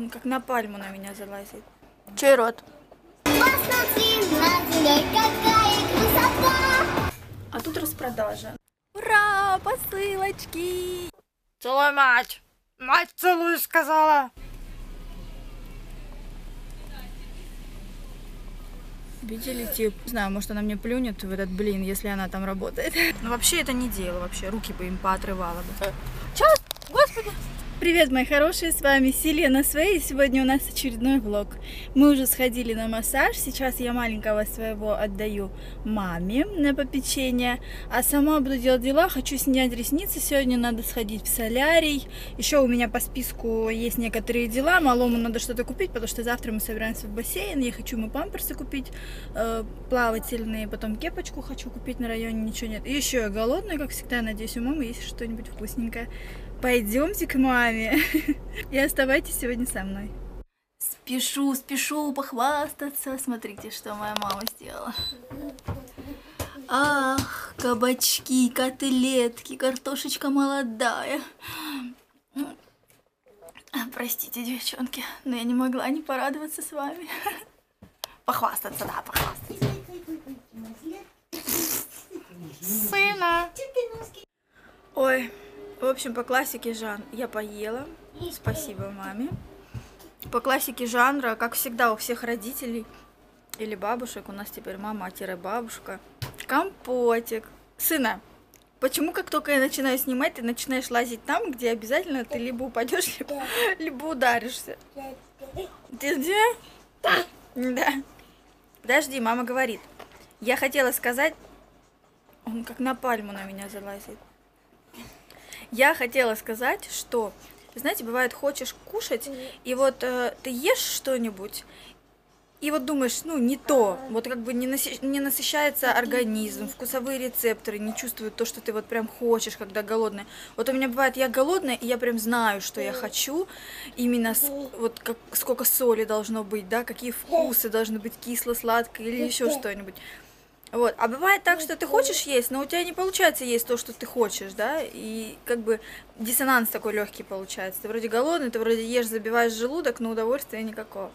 Он как на пальму на меня залазит. Чей рот? Посмотри на тебя, какая красота! А тут распродажа. Ура, посылочки! Целуй, мать! Мать, целую, сказала! Видели, тип? Не знаю, может, она мне плюнет в этот блин, если она там работает. Ну, вообще, это не дело вообще. Руки бы им поотрывала бы. Чё? Господи! Привет, мои хорошие, с вами Селена Свей, и сегодня у нас очередной влог. Мы уже сходили на массаж, сейчас я маленького своего отдаю маме на попечение, а сама буду делать дела, хочу снять ресницы, сегодня надо сходить в солярий, еще у меня по списку есть некоторые дела, малому надо что-то купить, потому что завтра мы собираемся в бассейн, я хочу ему памперсы купить, плавательные, потом кепочку хочу купить, на районе ничего нет, и еще я голодная, как всегда, надеюсь, у мамы есть что-нибудь вкусненькое. Пойдемте к маме и оставайтесь сегодня со мной. Спешу похвастаться. Смотрите, что моя мама сделала. Ах, кабачки, котлетки, картошечка молодая. Простите, девчонки, но я не могла не порадоваться с вами. Похвастаться, да, похвастаться. Сына! Ой. В общем, по классике жанра я поела, спасибо маме. По классике жанра, как всегда у всех родителей или бабушек, у нас теперь мама-бабушка, компотик. Сына, почему как только я начинаю снимать, ты начинаешь лазить там, где обязательно ты либо упадешь, либо ударишься? Ты где? Да. Подожди, мама говорит. Я хотела сказать, он как на пальму на меня залазит. Я хотела сказать, что, знаете, бывает, хочешь кушать, и вот ты ешь что-нибудь, и вот думаешь, ну, не то, вот как бы не насыщается организм, вкусовые рецепторы не чувствуют то, что ты вот прям хочешь, когда голодная. Вот у меня бывает, я голодная, и я прям знаю, что я хочу, именно вот как, сколько соли должно быть, да, какие вкусы должны быть, кисло-сладко или еще что-нибудь. Вот. А бывает так, что ты хочешь есть, но у тебя не получается есть то, что ты хочешь, да, и как бы диссонанс такой легкий получается. Ты вроде голодный, ты вроде ешь, забиваешь желудок, но удовольствия никакого.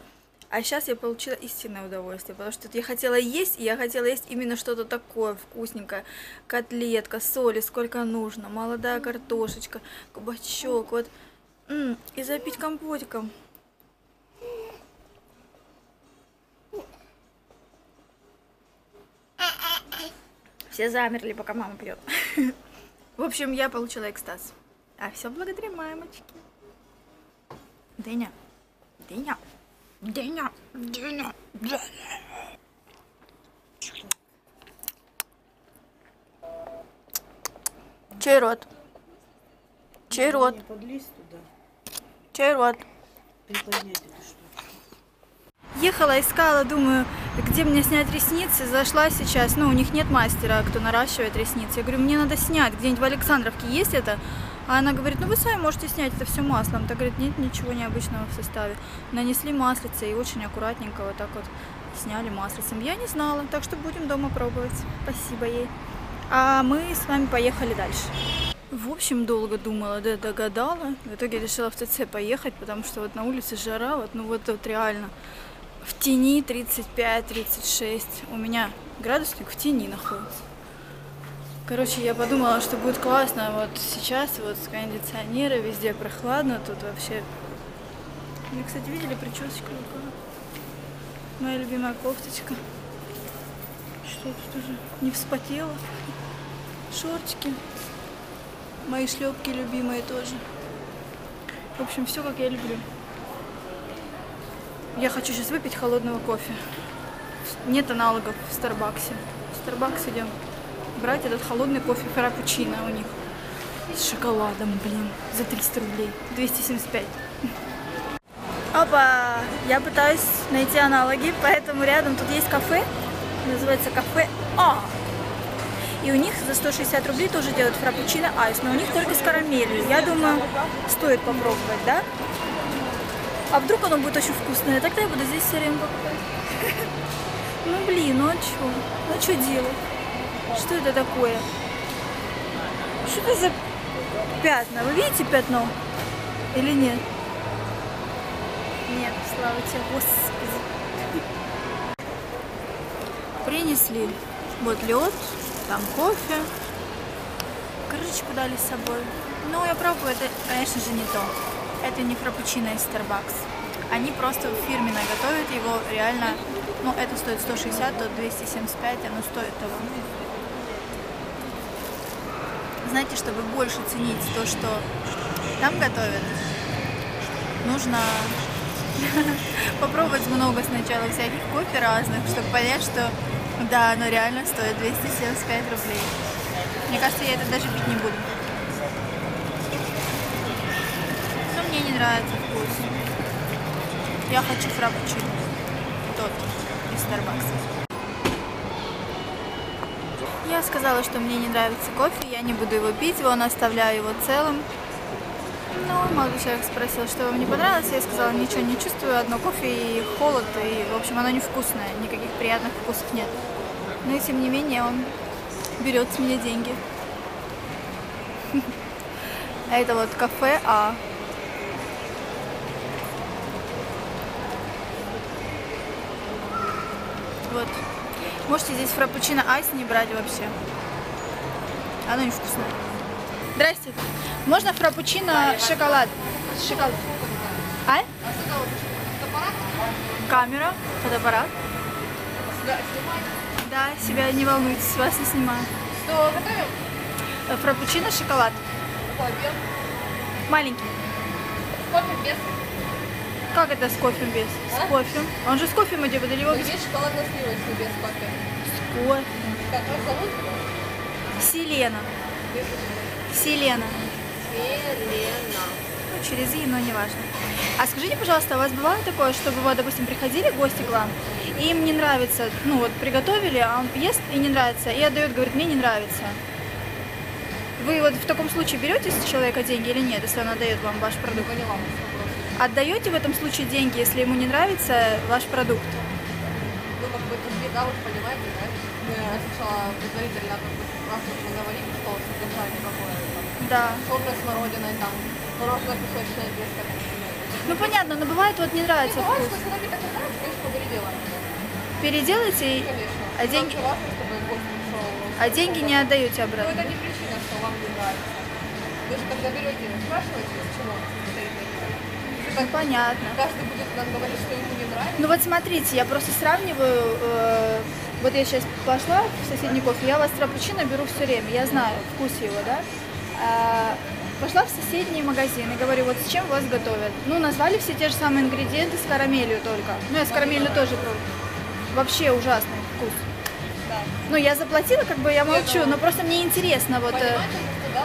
А сейчас я получила истинное удовольствие, потому что я хотела есть, и я хотела есть именно что-то такое вкусненькое. Котлетка, соли, сколько нужно, молодая картошечка, кабачок, вот. И запить компотиком. Все замерли, пока мама пьет. В общем, я получила экстаз. А все благодаря мамочке. Деня. Деня. Деня. Деня. Деня. Чей рот? Чей рот? Чей рот? Ехала, искала, думаю, где мне снять ресницы, зашла сейчас, ну, у них нет мастера, кто наращивает ресницы. Я говорю, мне надо снять, где-нибудь в Александровке есть это? А она говорит, ну, вы сами можете снять это все маслом. Так, говорит, нет ничего необычного в составе. Нанесли маслице и очень аккуратненько вот так вот сняли маслицем. Я не знала, так что будем дома пробовать. Спасибо ей. А мы с вами поехали дальше. В общем, долго думала, да, догадала. В итоге решила в ТЦ поехать, потому что вот на улице жара, вот, ну, вот реально... В тени 35-36. У меня градусник в тени находится. Короче, я подумала, что будет классно. Вот сейчас вот с кондиционера везде прохладно. Тут вообще... Вы, кстати, видели причесочку? Моя любимая кофточка. Что тут уже? Не вспотела. Шортики. Мои шлепки любимые тоже. В общем, все как я люблю. Я хочу сейчас выпить холодного кофе. Нет аналогов в Старбаксе. В Старбакс идем брать этот холодный кофе фрапучино у них. С шоколадом, блин, за 300 рублей. 275. Опа! Я пытаюсь найти аналоги, поэтому рядом тут есть кафе. Называется кафе А. И у них за 160 рублей тоже делают фрапучино айс. Но у них только с карамелью. Я думаю, стоит попробовать, да? А вдруг оно будет очень вкусное, тогда я буду здесь все время покупать. Ну блин, ну а что? Ну что делать? Что это такое? Что это за пятна? Вы видите пятно? Или нет? Слава тебе, Господи. Принесли вот лед, там кофе. Крышечку дали с собой. Но я пробую, это, конечно же, не то. Это не фрапучино из Starbucks. Они просто фирменно готовят его, реально. Ну, это стоит 160, то 275, оно стоит того. Знаете, чтобы больше ценить то, что там готовят, нужно попробовать много сначала всяких кофе разных, чтобы понять, что да, оно реально стоит 275 рублей. Мне кажется, я это даже пить не буду. Но мне не нравится вкус. Я хочу фраппучино. Тот из Starbucks. Я сказала, что мне не нравится кофе, я не буду его пить, он оставляю его целым. Но молодой человек спросил, что вам не понравилось, я сказала, ничего не чувствую, одно кофе и холод, и, в общем, оно невкусное, никаких приятных вкусов нет. Но и тем не менее он берет с меня деньги. А это вот кафе А. Вот. Можете здесь фраппучино айс не брать вообще. Оно невкусное. Здрасте. Можно фраппучино шоколад? Шоколад. А? Камера, фотоаппарат. Да, себя не волнуйтесь, вас не снимаю. Что готовим? Фраппучино шоколад. Маленький. С кофе без. Как это с кофе без? А? С кофе. Он же с кофе идет, или его без? Есть шоколадно-сливочный без кофе. С кофе. Как вас зовут? Селена. Селена. Селена. Ну, через «и», но не важно. А скажите, пожалуйста, у вас бывало такое, чтобы вы, допустим, приходили гости к вам, и им не нравится, ну вот приготовили, а он ест и не нравится, и отдает, говорит, мне не нравится. Вы вот в таком случае берете с человека деньги или нет, если он отдает вам ваш продукт? Поняла. Отдаете в этом случае деньги, если ему не нравится ваш продукт? Ну, как бы, тут да, вы понимаете, да? Я слышала предварительно, как бы, раз мы говорили, что содержание какое-то. Да. Сорная смородина, там, мороженое-песочное тесто. Ну, понятно, но бывает, вот, не нравится вкус. Бывает, что все-таки так и нравится, конечно, переделаем. Переделаете? Конечно. А деньги... Важно, чтобы гость пришел, а деньги не отдаете обратно? Ну, это не причина, что вам не нравится. Вы же, когда берете, спрашиваете, почему он стоит. Ну, понятно. Каждый будет нам говорить, что ему не нравится. Ну вот смотрите, я просто сравниваю. Вот я сейчас пошла в соседний кофе, я у вас фрапучино беру все время, я знаю вкус его, да? Пошла в соседний магазин и говорю, вот с чем вас готовят. Ну, назвали все те же самые ингредиенты с карамелью только. Ну, я с карамелью тоже пробую. Вообще ужасный вкус. Да. Ну, я заплатила, как бы я молчу, но просто мне интересно. Вот. Понимаете, что, да,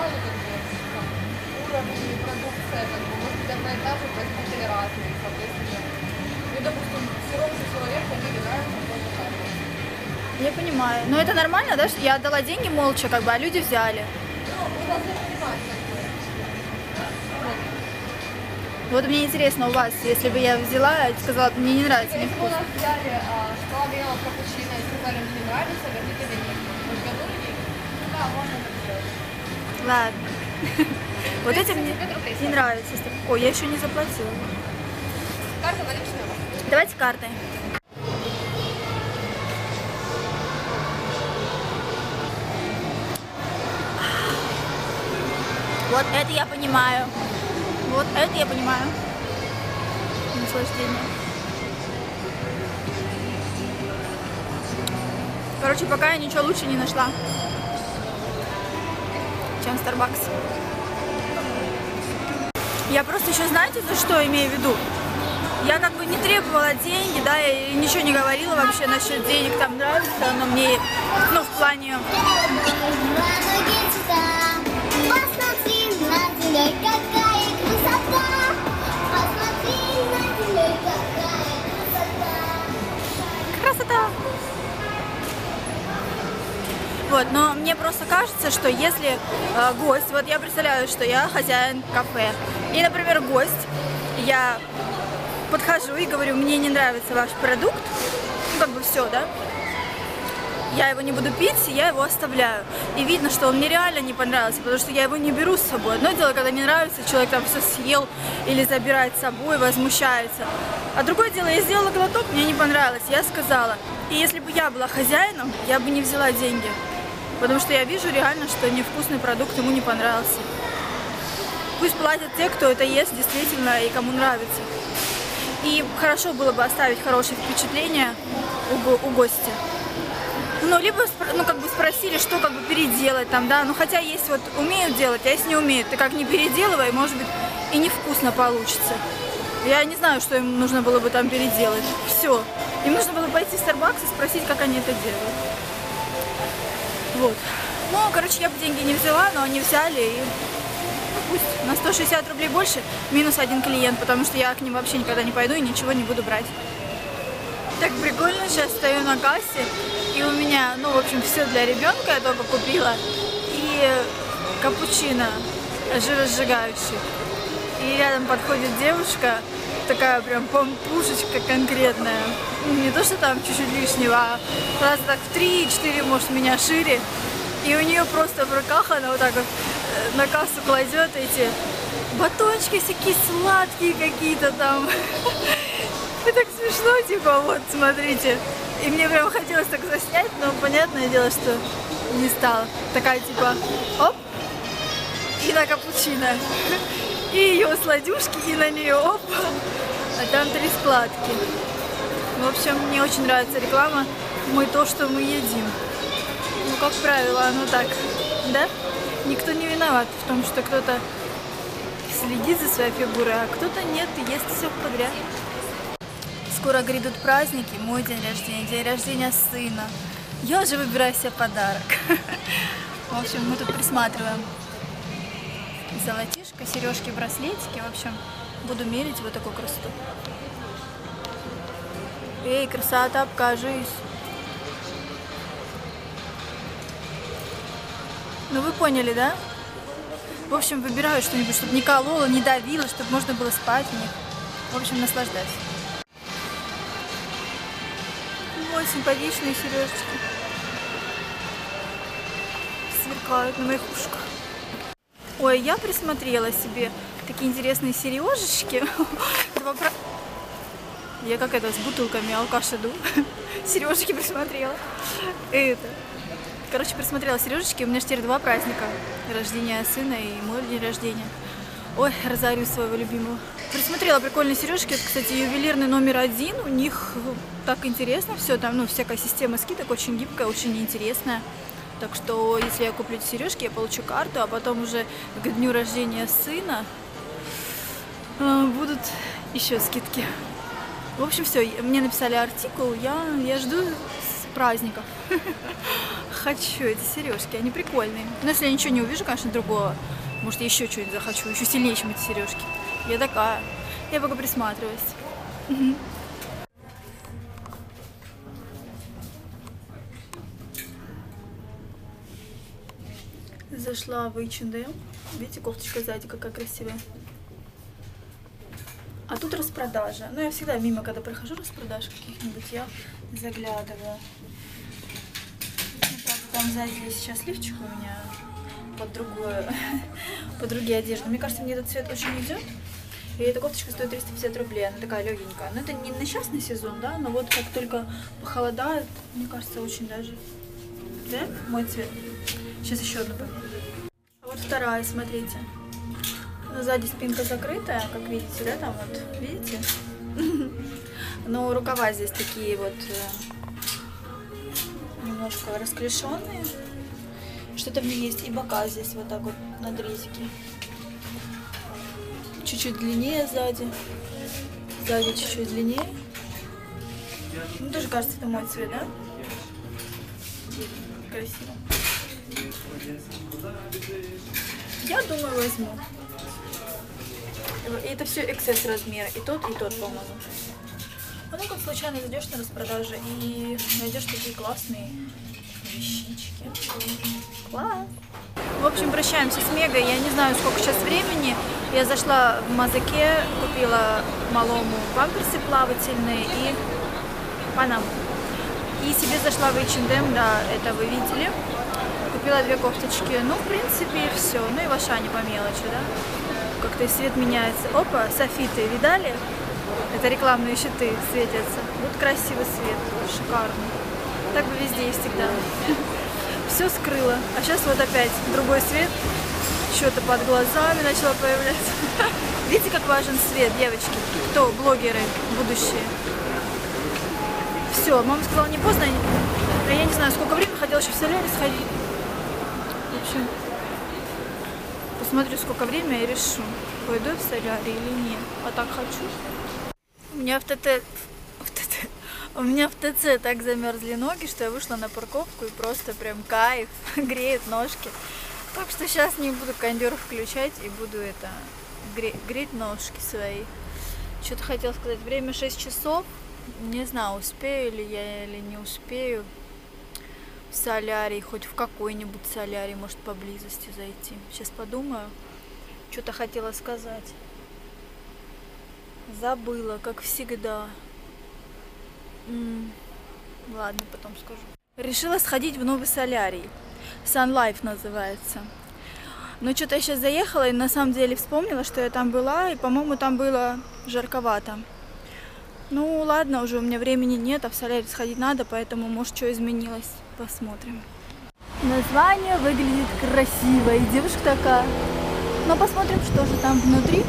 уровень продукции, как бы. На этаже производители разные, соответственно. Ну, допустим, сироп за человека не нравится, просто так. Я понимаю. Но это нормально, да, что я отдала деньги молча, как бы, а люди взяли. Ну, вы должны понимать, как бы. Вот мне интересно у вас, если бы я взяла и сказала, мне не нравится, не вкусно. Если бы у нас взяли шоколадного капучино и сказали, мне не нравится, верните деньги. Вы готовили? Да, можно так делать. Ладно. Вот эти мне не нравятся. Ой, я еще не заплатила. Карта наличная? Давайте картой. Вот это я понимаю. Вот это я понимаю. Наслаждение. Короче, пока я ничего лучше не нашла, чем Starbucks. Я просто еще, знаете, за что имею в виду? Я как бы не требовала деньги, да, и ничего не говорила вообще насчет денег, там нравится, но мне, ну, в плане... Красота! Вот, но мне просто кажется, что если гость, вот я представляю, что я хозяин кафе, и, например, гость, я подхожу и говорю, мне не нравится ваш продукт, ну, как бы все, да, я его не буду пить, и я его оставляю. И видно, что он мне реально не понравился, потому что я его не беру с собой. Одно дело, когда не нравится, человек там все съел или забирает с собой, возмущается. А другое дело, я сделала глоток, мне не понравилось, я сказала. И если бы я была хозяином, я бы не взяла деньги. Потому что я вижу реально, что невкусный продукт ему не понравился. Пусть платят те, кто это ест действительно и кому нравится. И хорошо было бы оставить хорошее впечатление у гостя. Ну, либо, ну, как бы спросили, что как бы переделать там, да. Ну, хотя есть вот умеют делать, а если не умеют, ты как не переделывай, может быть, и невкусно получится. Я не знаю, что им нужно было бы там переделать. Все. Им нужно было пойти в Starbucks и спросить, как они это делают. Вот. Ну, короче, я бы деньги не взяла, но они взяли и... Пусть на 160 рублей больше, минус один клиент, потому что я к ним вообще никогда не пойду и ничего не буду брать. Так прикольно, сейчас стою на кассе, и у меня, ну, в общем, все для ребенка я только купила. И капучино жиросжигающий. И рядом подходит девушка, такая прям помпушечка конкретная. Не то, что там чуть-чуть лишнего, а раз так в 3-4, может, меня шире. И у нее просто в руках она вот так вот на кассу кладет эти батончики всякие сладкие какие-то там. И так смешно, типа, вот, смотрите. И мне прям хотелось так заснять, но понятное дело, что не стала. Такая, типа, оп, и на капучино. И ее сладюшки, и на нее оп. А там 3 складки. В общем, мне очень нравится реклама. Мы то, что мы едим. Ну, как правило, оно так, да? Никто не виноват в том, что кто-то следит за своей фигурой, а кто-то нет и ест все подряд. Скоро грядут праздники, мой день рождения сына. Я же выбираю себе подарок. В общем, мы тут присматриваем золотишко, сережки, браслетики. В общем, буду мерить вот такую красоту. Эй, красота, покажись. Ну вы поняли, да? В общем, выбираю что-нибудь, чтобы не кололо, не давило, чтобы можно было спать в них. В общем, наслаждаюсь. Вот симпатичные сережечки. Сверкают на моих ушках. Ой, я присмотрела себе такие интересные сережечки. Я как это, с бутылками алкаш иду. Сережечки присмотрела. Это... Короче, присмотрела сережечки, у меня же теперь 2 праздника. Рождение сына и мой день рождения. Ой, разорю своего любимого. Присмотрела прикольные сережки, это, кстати, ювелирный номер 1. У них так интересно все там, ну, всякая система скидок очень гибкая, очень интересная. Так что, если я куплю эти сережки, я получу карту, а потом уже к дню рождения сына будут еще скидки. В общем, все, мне написали артикул, я жду праздников. Хочу эти сережки, они прикольные. Но если я ничего не увижу, конечно, другого, может, я еще что-нибудь захочу, еще сильнее, чем эти сережки. Я такая. Я пока присматриваюсь. Угу. Зашла в H&M. Видите, кофточка сзади какая красивая. А тут распродажа. Ну, я всегда мимо, когда прохожу распродаж каких-нибудь, я заглядываю. Там сзади сейчас лифчик у меня под другую, под другие одежды. Мне кажется, мне этот цвет очень идет. И эта кофточка стоит 350 рублей. Она такая легенькая. Но это не на сейчас на сезон, да? Но вот как только похолодает, мне кажется, очень даже. Да? Мой цвет. Сейчас еще одну поменяю. А вот вторая, смотрите. Но сзади спинка закрытая, как видите, да? Там вот, видите? Но рукава здесь такие вот... немножко расклешенные, что-то в ней есть, и бока здесь вот так вот надрезики, чуть-чуть длиннее сзади, сзади чуть-чуть длиннее, ну тоже кажется, это мой цвет, да? Красиво. Я думаю, возьму. И это все XS размер, и тот, по-моему. А ну как случайно зайдешь на распродажи и найдешь такие классные вещички. Класс! В общем, прощаемся с Мегой. Я не знаю, сколько сейчас времени. Я зашла в Мазаке, купила малому памперсы плавательные и панаму. И себе зашла в H&M, да, это вы видели. Купила две кофточки. Ну, в принципе, все. Ну и в Ашане по мелочи, да. Как-то свет меняется. Опа, софиты, видали? Это рекламные щиты светятся. Вот красивый свет, шикарный. Так бы везде и всегда. Все скрыло. А сейчас вот опять другой свет. Что-то под глазами начало появляться. Видите, как важен свет, девочки? Кто блогеры будущие? Все, мама сказала, не поздно. Я не знаю, сколько времени, хотела еще в солярий сходить. В общем, посмотрю, сколько времени, я решу, пойду в солярий или нет. А так хочу. У меня в ТЦ так замерзли ноги, что я вышла на парковку и просто прям кайф, греет ножки. Так что сейчас не буду кондер включать и буду это греть ножки свои. Что-то хотела сказать. Время 6 часов. Не знаю, успею ли я или не успею в солярий, хоть в какой-нибудь солярий, может, поблизости зайти. Сейчас подумаю. Что-то хотела сказать. Забыла, как всегда. Ладно, потом скажу. Решила сходить в новый солярий. Sun Life называется. Но что-то я сейчас заехала и на самом деле вспомнила, что я там была. И, по-моему, там было жарковато. Ну, ладно, уже у меня времени нет, а в солярий сходить надо, поэтому, может, что изменилось. Посмотрим. Название выглядит красиво, и девушка такая. Но посмотрим, что же там внутри.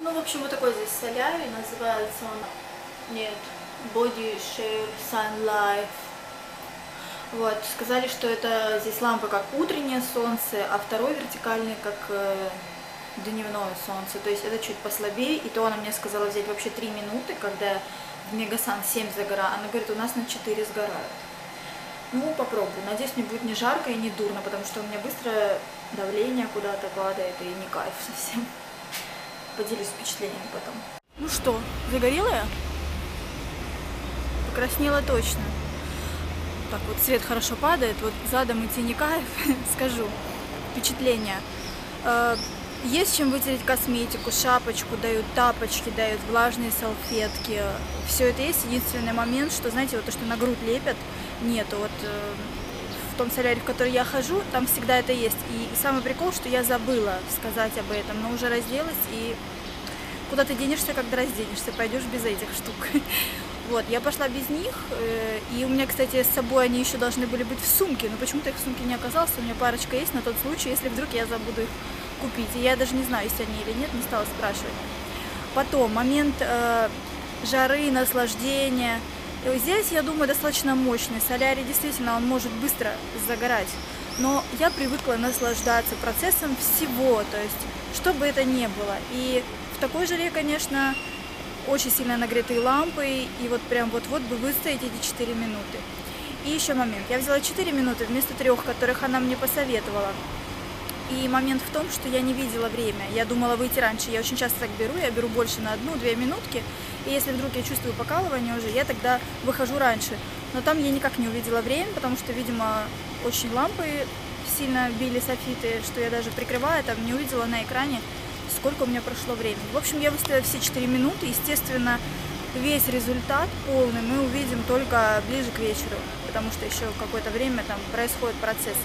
Ну, в общем, вот такой здесь солярий. Называется он... Нет. Body Shine Sun Life. Вот, сказали, что это здесь лампы как утреннее солнце, а второй вертикальный как дневное солнце. То есть это чуть послабее. И то она мне сказала взять вообще 3 минуты, когда в Мегасан 7 загора. Она говорит, у нас на 4 сгорают. Ну, попробую. Надеюсь, мне будет не жарко и не дурно, потому что у меня быстро давление куда-то падает и не кайф совсем. Поделюсь впечатлениями потом. Ну что, загорела я? Покраснела точно. Так вот свет хорошо падает, вот задом идти не кайф, скажу, впечатление. Есть чем вытереть косметику, шапочку дают, тапочки дают, влажные салфетки. Все это есть. Единственный момент, что, знаете, вот то, что на грудь лепят, нету. Вот в том солярии, в который я хожу, там всегда это есть. И самый прикол, что я забыла сказать об этом, но уже разделась, и куда ты денешься, когда разденешься, пойдешь без этих штук. Вот, я пошла без них, и у меня, кстати, с собой они еще должны были быть в сумке, но почему-то их в сумке не оказалось, у меня парочка есть на тот случай, если вдруг я забуду их купить. И я даже не знаю, есть они или нет, не стала спрашивать. Потом, момент жары, наслаждения. И вот здесь, я думаю, достаточно мощный. Солярий действительно, он может быстро загорать, но я привыкла наслаждаться процессом всего, то есть, что бы это ни было. И в такой жаре, конечно... Очень сильно нагретые лампы, и вот прям вот-вот бы выстоять эти 4 минуты. И еще момент. Я взяла 4 минуты вместо 3, которых она мне посоветовала. И момент в том, что я не видела время. Я думала выйти раньше. Я очень часто так беру. Я беру больше на 1-2 минутки. И если вдруг я чувствую покалывание уже, я тогда выхожу раньше. Но там я никак не увидела время, потому что, видимо, очень лампы сильно били софиты, что я даже прикрывая, там не увидела на экране, сколько у меня прошло времени. В общем, я выставила все 4 минуты. Естественно, весь результат полный мы увидим только ближе к вечеру, потому что еще какое-то время там происходят процессы.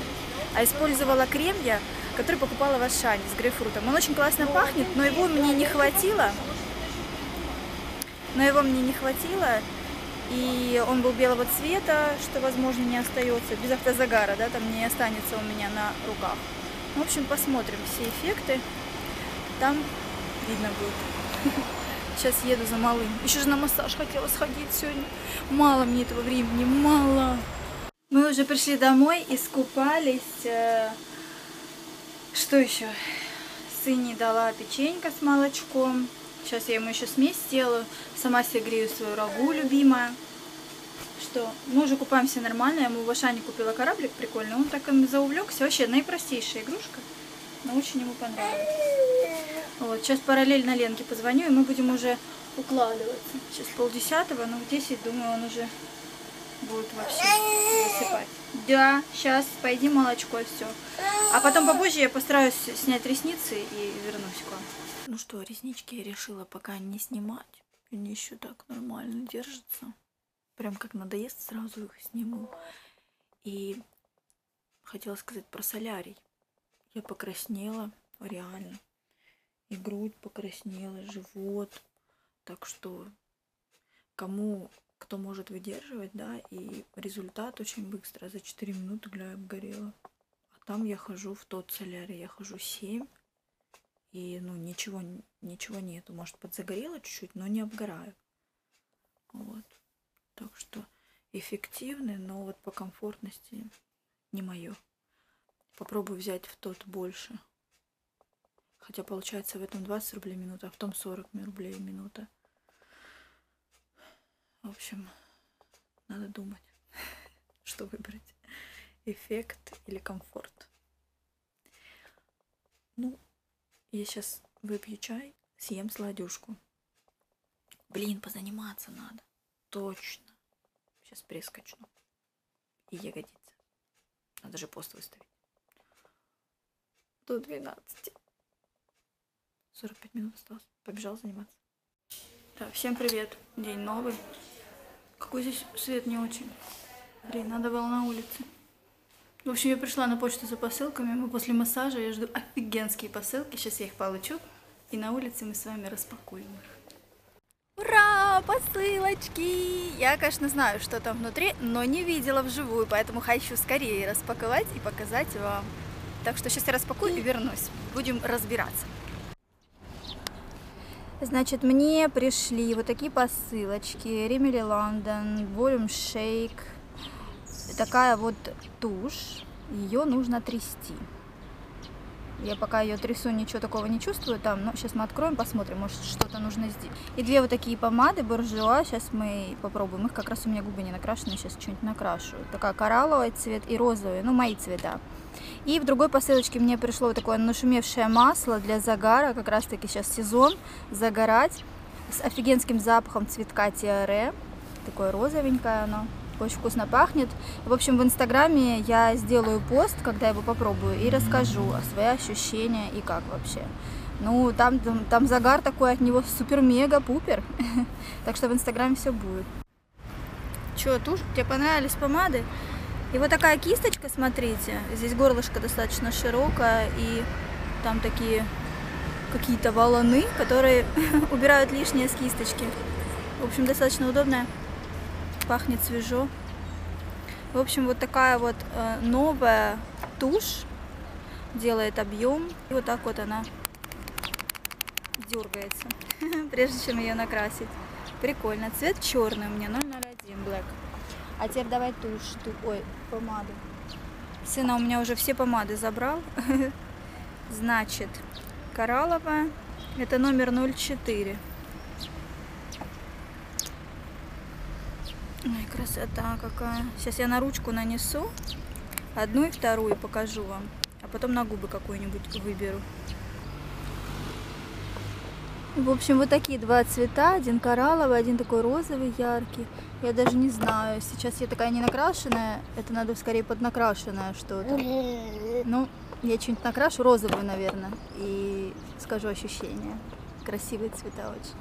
А использовала крем я, который покупала в Ашане с грейпфрутом. Он очень классно пахнет, но его мне не хватило. И он был белого цвета, что, возможно, не остается. Без автозагара, да, там не останется у меня на руках. В общем, посмотрим все эффекты. Там видно будет. Сейчас еду за малым. Еще же на массаж хотела сходить сегодня. Мало мне этого времени, мало. Мы уже пришли домой, искупались. Что еще? Сыне дала печенька с молочком. Сейчас я ему еще смесь сделаю. Сама себе грею свою рагу, любимая. Что? Мы уже купаемся нормально. Я ему в Ашане купила кораблик прикольный. Он так им заувлекся. Вообще наипростейшая игрушка. Но очень ему понравилось. Вот, сейчас параллельно Ленке позвоню, и мы будем уже укладываться. Сейчас 10:30, но в 10, думаю, он уже будет вообще засыпать. Да, сейчас пойди молочко, и все. А потом попозже я постараюсь снять ресницы и вернусь к вам. Ну что, реснички я решила пока не снимать. Они еще так нормально держатся. Прям как надоест, сразу их сниму. И хотела сказать про солярий. Я покраснела, реально. И грудь покраснела, живот. Так что кто может выдерживать, да, и результат очень быстро. За 4 минуты, гля, обгорела. А там я хожу в тот солярий, я хожу 7. И, ну, ничего нету. Может, подзагорела чуть-чуть, но не обгораю. Вот. Так что эффективный, но вот по комфортности не мое. Попробую взять в тот больше. Хотя получается в этом 20 рублей минута, а в том 40 рублей минута. В общем, надо думать, что выбрать. Эффект или комфорт. Ну, я сейчас выпью чай, съем сладюшку. Блин, позаниматься надо. Точно. Сейчас прескочну. И ягодица. Надо же пост выставить. До 12. 45 минут осталось. Побежал заниматься. Так, всем привет. День новый. Какой здесь свет не очень. Блин, надо было на улице. В общем, я пришла на почту за посылками. Мы после массажа, я жду офигенские посылки. Сейчас я их получу. И на улице мы с вами распакуем их. Ура! Посылочки! Я, конечно, знаю, что там внутри, но не видела вживую, поэтому хочу скорее распаковать и показать вам. Так что сейчас я распакую и вернусь. Будем разбираться. Значит, мне пришли вот такие посылочки. Rimmel London, Volume Shake. Такая вот тушь. Ее нужно трясти. Я пока ее трясу, ничего такого не чувствую там, но сейчас мы откроем, посмотрим, может что-то нужно здесь. И две вот такие помады Буржуа, сейчас мы попробуем их, как раз у меня губы не накрашены, сейчас что-нибудь накрашу. Такая коралловый цвет и розовый, ну мои цвета. И в другой посылочке мне пришло вот такое нашумевшее масло для загара, как раз таки сейчас сезон, загорать, с офигенским запахом цветка тиаре, такое розовенькое оно. Очень вкусно пахнет. В общем, в Инстаграме я сделаю пост, когда его попробую, и расскажу о свои ощущения и как вообще. Ну, там загар такой от него супер-мега-пупер. Так что в Инстаграме все будет. Че, тушь? Тебе понравились помады? И вот такая кисточка, смотрите. Здесь горлышко достаточно широкое, и там такие какие-то валуны, которые убирают лишнее с кисточки. В общем, достаточно удобная. Пахнет свежо. В общем, вот такая вот новая тушь делает объем. И вот так вот она дергается, прежде чем ее накрасить. Прикольно. Цвет черный у меня, 001 Black. А теперь давай помаду. Сына у меня уже все помады забрал. Значит, коралловая. Это номер 04. Ой, красота какая. Сейчас я на ручку нанесу. Одну и вторую покажу вам. А потом на губы какую-нибудь выберу. В общем, вот такие два цвета. Один коралловый, один такой розовый, яркий. Я даже не знаю. Сейчас я такая не накрашенная. Это надо скорее поднакрашенное что-то. Ну, я что-нибудь накрашу. Розовую, наверное. И скажу ощущения. Красивые цвета очень.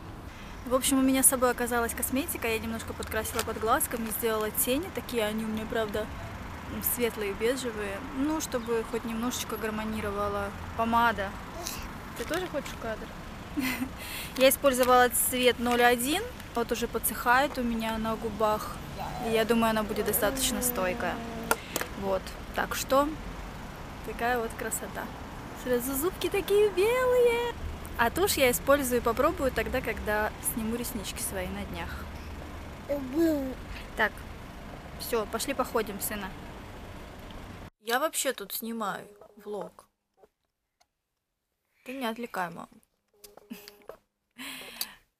В общем, у меня с собой оказалась косметика, я немножко подкрасила под глазками, сделала тени, такие они у меня, правда, светлые, бежевые, ну, чтобы хоть немножечко гармонировала помада. Ты тоже хочешь кадр? Я использовала цвет 01, вот уже подсыхает у меня на губах, и я думаю, она будет достаточно стойкая. Вот, так что такая вот красота. Сразу зубки такие белые! А тушь я использую и попробую тогда, когда сниму реснички свои на днях. Так, все, пошли походим, сына. Я вообще тут снимаю влог. Ты не отвлекай, мам.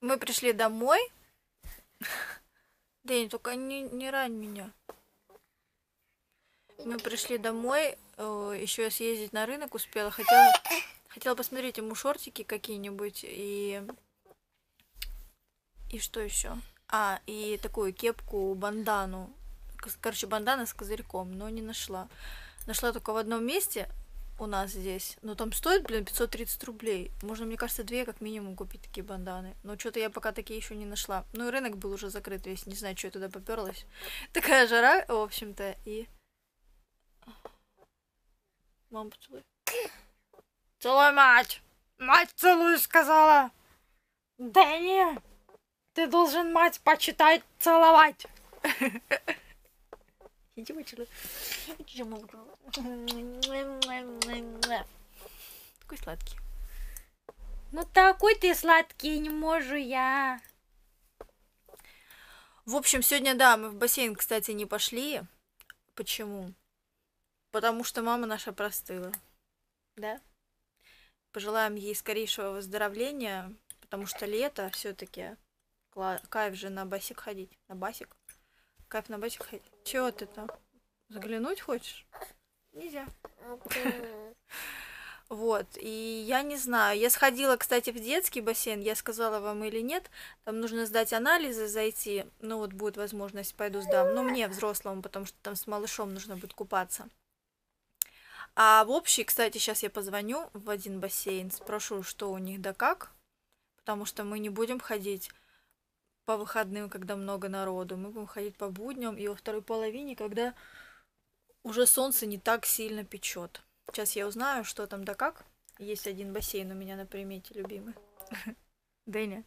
Мы пришли домой. Дэнь, только не рань меня. Мы пришли домой. Еще я съездить на рынок успела, хотела посмотреть ему шортики какие-нибудь и что еще? А, и такую кепку, бандану. Короче, бандана с козырьком, но не нашла. Нашла только в одном месте, у нас здесь. Но там стоит, блин, 530 рублей. Можно, мне кажется, две как минимум купить такие банданы. Но что-то я пока такие еще не нашла. Ну и рынок был уже закрыт весь. Не знаю, что я туда поперлась. Такая жара, в общем-то, и... Мам, поцелуй. Целуй, мать! Мать целую, сказала! Да не! Ты должен мать почитать, целовать! Такой сладкий. Ну такой ты сладкий, не могу я. В общем, сегодня, да, мы в бассейн, кстати, не пошли. Почему? Потому что мама наша простыла. Да? Пожелаем ей скорейшего выздоровления, потому что лето все-таки. Кайф же на басик ходить. На басик? Кайф на басик ходить. Чего ты там? Заглянуть хочешь? Нельзя. Вот. И я не знаю. Я сходила, кстати, в детский бассейн. Я сказала вам или нет. Там нужно сдать анализы, зайти. Ну вот будет возможность, пойду сдам. Но мне, взрослому, потому что там с малышом нужно будет купаться. А в общий, кстати, сейчас я позвоню в один бассейн. Спрошу, что у них да как. Потому что мы не будем ходить по выходным, когда много народу. Мы будем ходить по будням и во второй половине, когда уже солнце не так сильно печет. Сейчас я узнаю, что там да как. Есть один бассейн у меня на примете, любимый. Дэнни.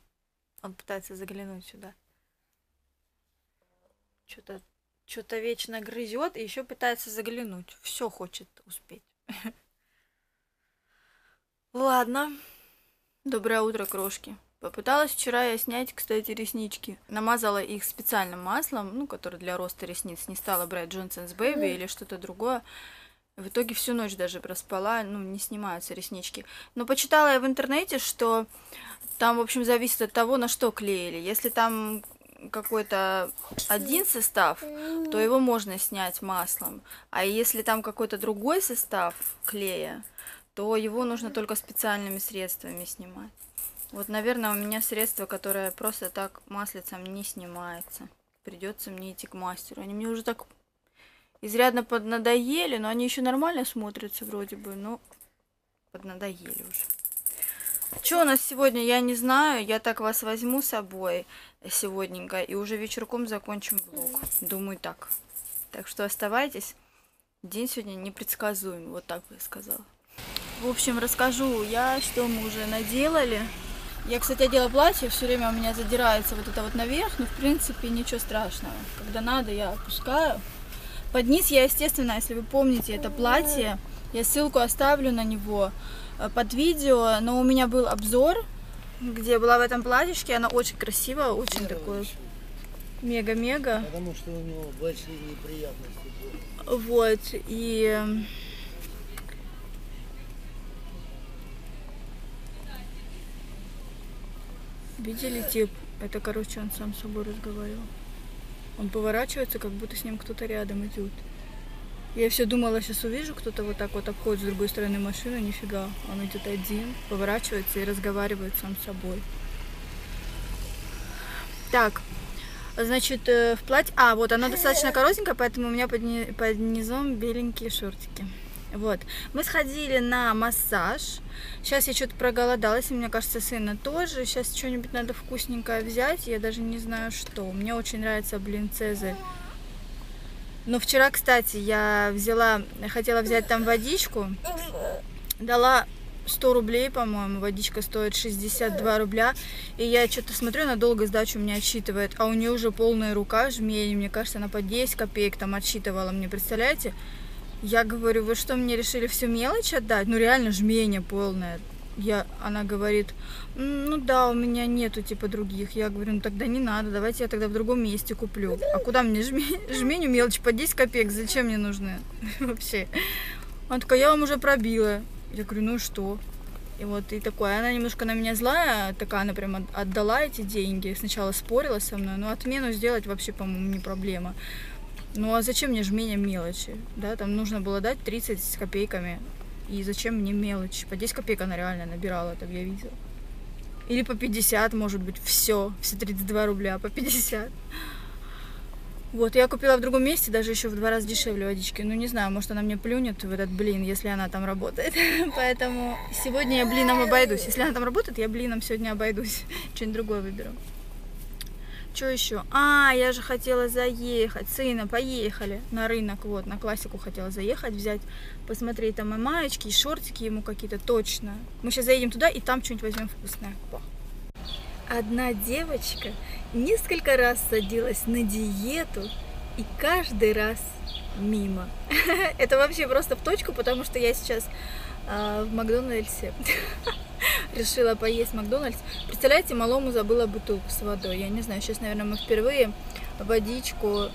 Он пытается заглянуть сюда. Что-то вечно грызет и еще пытается заглянуть. Все хочет успеть. Ладно. Доброе утро, крошки. Попыталась вчера я снять, кстати, реснички. Намазала их специальным маслом, ну, которое для роста ресниц. Не стала брать Джонсонс Бэйби или что-то другое. В итоге всю ночь даже проспала, ну, не снимаются реснички. Но почитала я в интернете, что там, в общем, зависит от того, на что клеили. Если там какой-то один состав, то его можно снять маслом. А если там какой-то другой состав клея, то его нужно только специальными средствами снимать. Вот, наверное, у меня средство, которое просто так маслицем не снимается. Придется мне идти к мастеру. Они мне уже так изрядно поднадоели, но они еще нормально смотрятся вроде бы, но поднадоели уже. Что у нас сегодня, я не знаю. Я так вас возьму с собой сегодненько и уже вечерком закончим влог. Думаю, так. Так что оставайтесь. День сегодня непредсказуемый, вот так бы я сказала. В общем, расскажу я, что мы уже наделали. Я, кстати, одела платье, все время у меня задирается вот это вот наверх, но, в принципе, ничего страшного. Когда надо, я опускаю. Под низ я, естественно, если вы помните, это платье, я ссылку оставлю на него под видео, но у меня был обзор, где была в этом платьишке, она очень красивая, очень такое мега-мега. Потому что у него большие неприятности были. Вот, и... Видели тип? Это, короче, он сам с собой разговаривал. Он поворачивается, как будто с ним кто-то рядом идет. Я все думала, сейчас увижу, кто-то вот так вот обходит с другой стороны машины, нифига. Он идет один, поворачивается и разговаривает сам с собой. Так, значит, в платье... А, вот, она достаточно коротенькая, поэтому у меня под низом беленькие шортики. Вот, мы сходили на массаж. Сейчас я что-то проголодалась, и мне кажется, сына тоже. Сейчас что-нибудь надо вкусненькое взять. Я даже не знаю, что. Мне очень нравится, блин, Цезарь. Но вчера, кстати, я взяла, хотела взять там водичку. Дала 100 рублей, по-моему. Водичка стоит 62 рубля. И я что-то смотрю, она долго сдачу мне отсчитывает. А у нее уже полная рука жмей. Мне кажется, она по 10 копеек там отсчитывала мне, представляете? Я говорю, вы что, мне решили всю мелочь отдать? Ну, реально, жменя полная. Она говорит, ну да, у меня нету, типа, других. Я говорю, ну тогда не надо, давайте я тогда в другом месте куплю. А куда мне жменю мелочь по 10 копеек? Зачем мне нужны вообще? Она такая, я вам уже пробила. Я говорю, ну что? И вот, и такое. Она немножко на меня злая, такая, она прям отдала эти деньги. Сначала спорила со мной, но отмену сделать вообще, по-моему, не проблема. Ну а зачем мне жменя мелочи? Да, там нужно было дать 30 с копейками. И зачем мне мелочь? По 10 копеек она реально набирала, там я видела. Или по 50, может быть, все 32 рубля, по 50. Вот, я купила в другом месте, даже еще в 2 раза дешевле водички. Ну, не знаю, может, она мне плюнет в этот блин, если она там работает. Поэтому сегодня я блином обойдусь. Если она там работает, я блином сегодня обойдусь. Что-нибудь другое выберу. Что еще? А, я же хотела заехать. Сына, поехали на рынок. Вот, на классику хотела заехать, взять, посмотреть там и маечки, и шортики ему какие-то, точно. Мы сейчас заедем туда, и там что-нибудь возьмем вкусное. Одна девочка несколько раз садилась на диету и каждый раз мимо. Это вообще просто в точку, потому что я сейчас в Макдональдсе решила поесть Макдональдс. Представляете, малому забыла бутылку с водой. Я не знаю, сейчас, наверное, мы впервые водичку...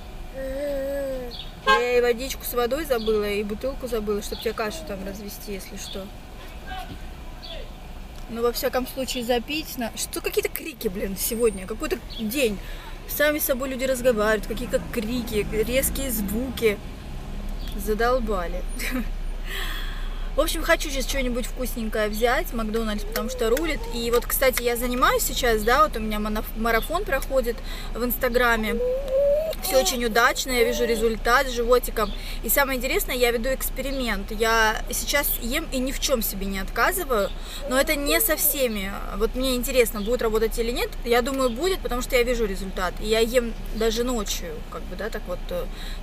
Я и водичку с водой забыла, и бутылку забыла, чтобы тебе кашу там развести, если что. Ну, во всяком случае, запить на... Что какие-то крики, блин, сегодня, какой-то день. Сами с собой люди разговаривают, какие-то крики, резкие звуки. Задолбали. В общем, хочу сейчас что-нибудь вкусненькое взять, Макдональдс, потому что рулит. И вот, кстати, я занимаюсь сейчас, да, вот у меня марафон проходит в Инстаграме. Все очень удачно, я вижу результат с животиком. И самое интересное, я веду эксперимент. Я сейчас ем и ни в чем себе не отказываю, но это не со всеми. Вот мне интересно, будет работать или нет. Я думаю, будет, потому что я вижу результат. И я ем даже ночью, как бы, да, так вот.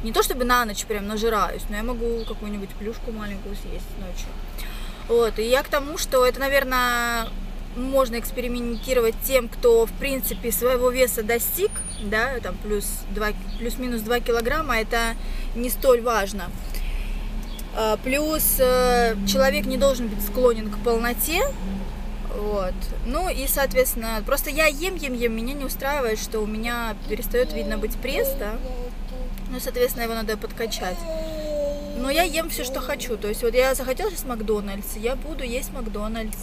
Не то чтобы на ночь прям нажираюсь, но я могу какую-нибудь плюшку маленькую съесть ночью. Вот, и я к тому, что это, наверное... Можно экспериментировать тем, кто, в принципе, своего веса достиг, да, там плюс-минус 2 килограмма, это не столь важно. Плюс человек не должен быть склонен к полноте, вот. Ну и, соответственно, просто я ем, меня не устраивает, что у меня перестает, видно, быть пресс, да, ну, соответственно, его надо подкачать. Но я ем все, что хочу, то есть вот я захотела сейчас Макдональдс, я буду есть Макдональдс.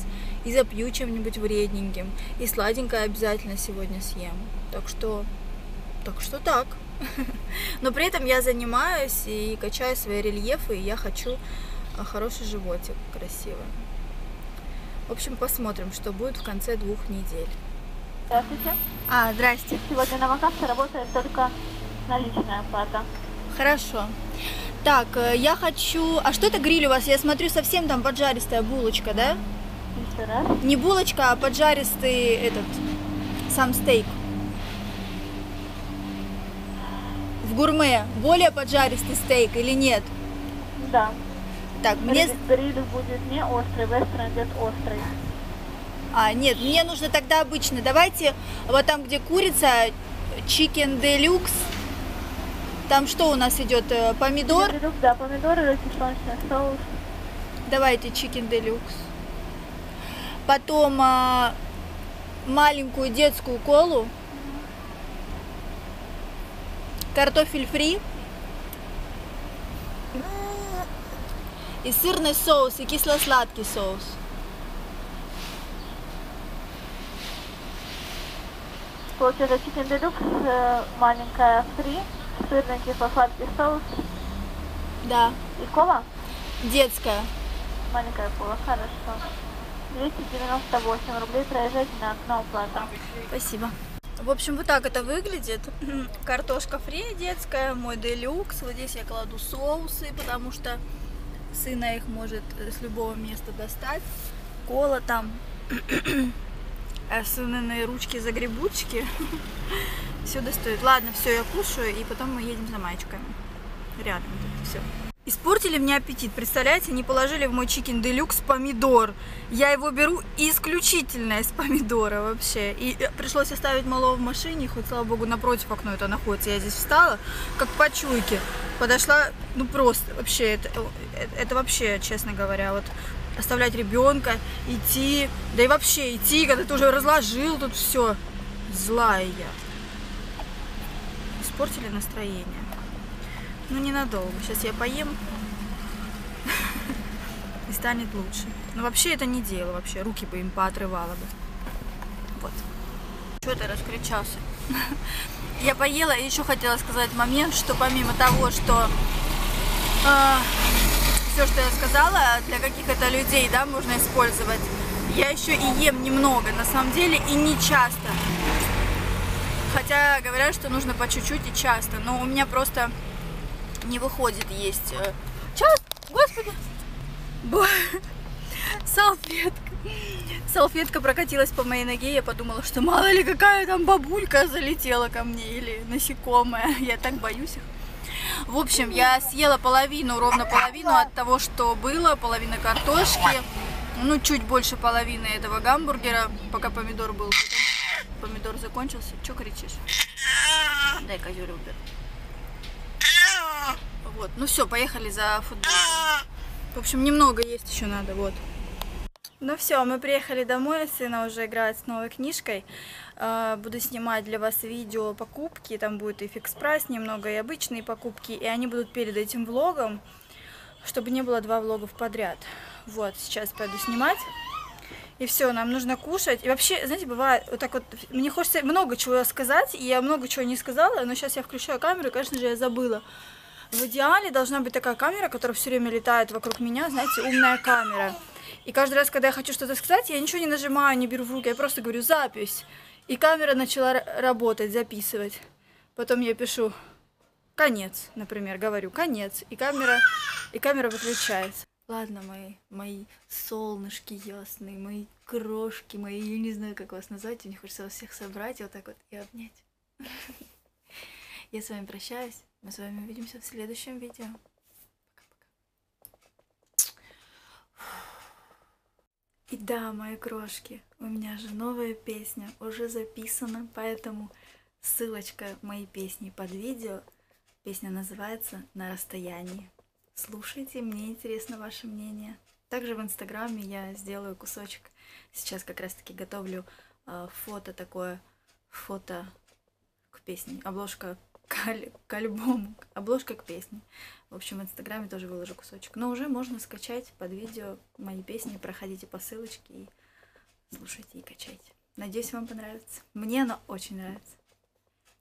И запью чем-нибудь вредненьким. И сладенькое обязательно сегодня съем. Так что так. Но при этом я занимаюсь и качаю свои рельефы. И я хочу хороший животик красивый. В общем, посмотрим, что будет в конце 2 недель. Здравствуйте. А, здрасте. Сегодня на Макасе работает только наличная оплата. Хорошо. Так, я хочу... А что это гриль у вас? Я смотрю, совсем там поджаристая булочка, да? Не булочка, а поджаристый этот, сам стейк. В гурме более поджаристый стейк или нет? Да. Так, мне... Гриль будет не острый, вестерн идет острый. А, нет, мне нужно тогда обычно. Давайте вот там, где курица, чикен делюкс. Там что у нас идет? Помидор? Делюкс, да, помидоры, чесночный соус. Давайте чикен делюкс. Потом маленькую детскую колу, картофель фри и сырный соус, и кисло-сладкий соус. Получается чикен делюкс, маленькая фри, сырный кисло-сладкий соус. Да. И кола? Детская. Маленькая кола, хорошо. 298 рублей, проезжайте на окно оплата. Спасибо. В общем, вот так это выглядит. Картошка фри детская, мой делюкс. Вот здесь я кладу соусы, потому что сына их может с любого места достать. Кола там, сынные ручки-загребучки. Все достоит. Ладно, все, я кушаю, и потом мы едем за маечками. Рядом тут все. Испортили мне аппетит, представляете, не положили в мой чикен делюкс помидор. Я его беру исключительно из помидора вообще. И пришлось оставить малого в машине, хоть, слава богу, напротив окна это находится. Я здесь встала, как по чуйке, подошла, ну просто, вообще, это вообще, честно говоря, вот оставлять ребенка, идти, да и вообще идти, когда ты уже разложил тут все. Злая я. Испортили настроение. Ну, ненадолго. Сейчас я поем и станет лучше. Но вообще это не дело вообще. Руки бы им поотрывало бы. Вот. Чего ты раскричался? Я поела и еще хотела сказать момент, что помимо того, что все, что я сказала, для каких-то людей, да, можно использовать, я еще и ем немного, на самом деле, и не часто. Хотя говорят, что нужно по чуть-чуть и часто, но у меня просто не выходит есть. Час, господи! Салфетка. Салфетка прокатилась по моей ноге, я подумала, что мало ли какая там бабулька залетела ко мне или насекомое. Я так боюсь их. В общем, я съела половину, ровно половину от того, что было, половина картошки, ну чуть больше половины этого гамбургера, пока помидор был. Потом помидор закончился. Чё кричишь? Дай козёлю убер. Вот, ну все, поехали за футболом. В общем, немного есть еще надо, вот. Ну все, мы приехали домой, сына уже играет с новой книжкой. Буду снимать для вас видео покупки, там будет и фикс-прайс немного, и обычные покупки, и они будут перед этим влогом, чтобы не было два влогов подряд. Вот, сейчас пойду снимать. И все, нам нужно кушать. И вообще, знаете, бывает вот так вот, мне хочется много чего сказать, и я много чего не сказала, но сейчас я включаю камеру, и, конечно же, я забыла. В идеале должна быть такая камера, которая все время летает вокруг меня, знаете, умная камера. И каждый раз, когда я хочу что-то сказать, я ничего не нажимаю, не беру в руки, я просто говорю «запись». И камера начала работать, записывать. Потом я пишу «конец», например, говорю «конец», и камера выключается. Ладно, мои солнышки ясные, мои крошки, мои, я не знаю, как вас назвать, мне хочется вас всех собрать и вот так вот и обнять. Я с вами прощаюсь, мы с вами увидимся в следующем видео. Пока-пока. И да, мои крошки, у меня же новая песня уже записана, поэтому ссылочка моей песни под видео. Песня называется «На расстоянии». Слушайте, мне интересно ваше мнение. Также в Инстаграме я сделаю кусочек. Сейчас как раз-таки готовлю фото такое, фото к песне, обложка к альбому, обложка к песне. В общем, в Инстаграме тоже выложу кусочек. Но уже можно скачать под видео мои песни. Проходите по ссылочке и слушайте и качайте. Надеюсь, вам понравится. Мне она очень нравится.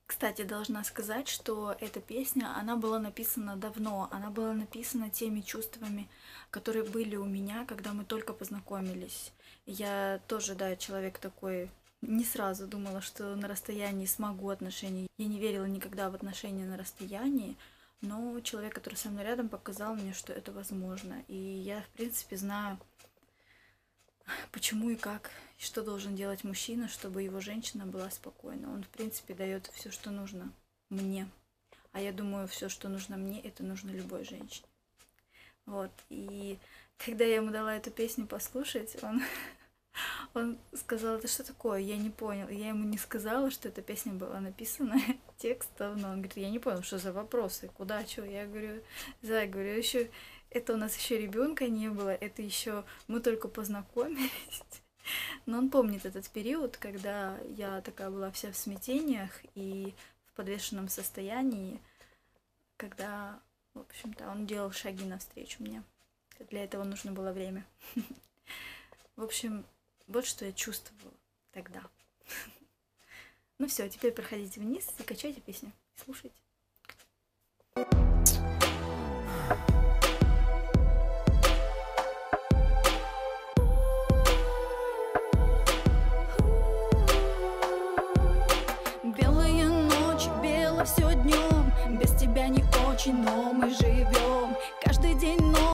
Кстати, должна сказать, что эта песня, она была написана давно. Она была написана теми чувствами, которые были у меня, когда мы только познакомились. Я тоже, да, человек такой, не сразу думала, что на расстоянии смогу отношения. Я не верила никогда в отношения на расстоянии, но человек, который со мной рядом, показал мне, что это возможно. И я, в принципе, знаю, почему и как, и что должен делать мужчина, чтобы его женщина была спокойна. Он, в принципе, дает все, что нужно мне. А я думаю, все, что нужно мне, это нужно любой женщине. Вот. И когда я ему дала эту песню послушать, он сказал, это что такое? Я не понял. Я ему не сказала, что эта песня была написана, текст давно. Он говорит, я не понял, что за вопросы, куда, что? Я говорю, Зай, говорю, еще... Это у нас еще ребенка не было, это еще мы только познакомились. Но он помнит этот период, когда я такая была вся в смятениях и в подвешенном состоянии, когда, в общем-то, он делал шаги навстречу мне. Для этого нужно было время. В общем, вот что я чувствовала тогда. Ну все, теперь проходите вниз и качайте песню, слушайте. Все днем, без тебя не очень, но мы живем каждый день.